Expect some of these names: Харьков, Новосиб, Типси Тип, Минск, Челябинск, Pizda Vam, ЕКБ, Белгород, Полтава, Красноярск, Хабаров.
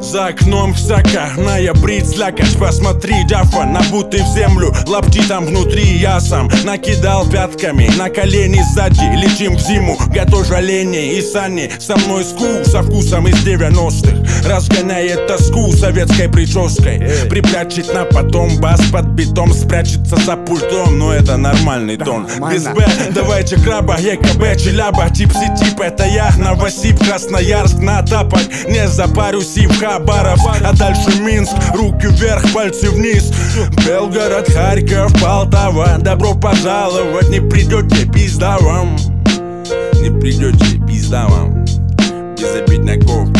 За окном всяко, ноябрь слякоть. Посмотри, дяфа, набутый в землю. Лапти там внутри, я сам накидал пятками. На колени сзади, летим в зиму. Готовь олени и сани. Со мной скул со вкусом из 90-х. Разгоняет тоску советской прической. Припрячет на потом бас под битом. Спрячется за пультом, но это нормальный тон. Без Б, давайте краба, ЕКБ, Челяба. Типси Тип, это я, Новосиб, Красноярск. На тапок не запарюсь и в Хабаров. А дальше Минск, руки вверх, пальцы вниз. Белгород, Харьков, Полтава. Добро пожаловать, не придете пизда вам. Не придете пизда вам. Без обидняков.